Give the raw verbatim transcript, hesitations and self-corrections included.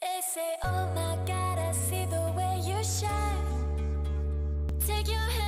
They say, oh my God, I see the way you shine. Take your hand.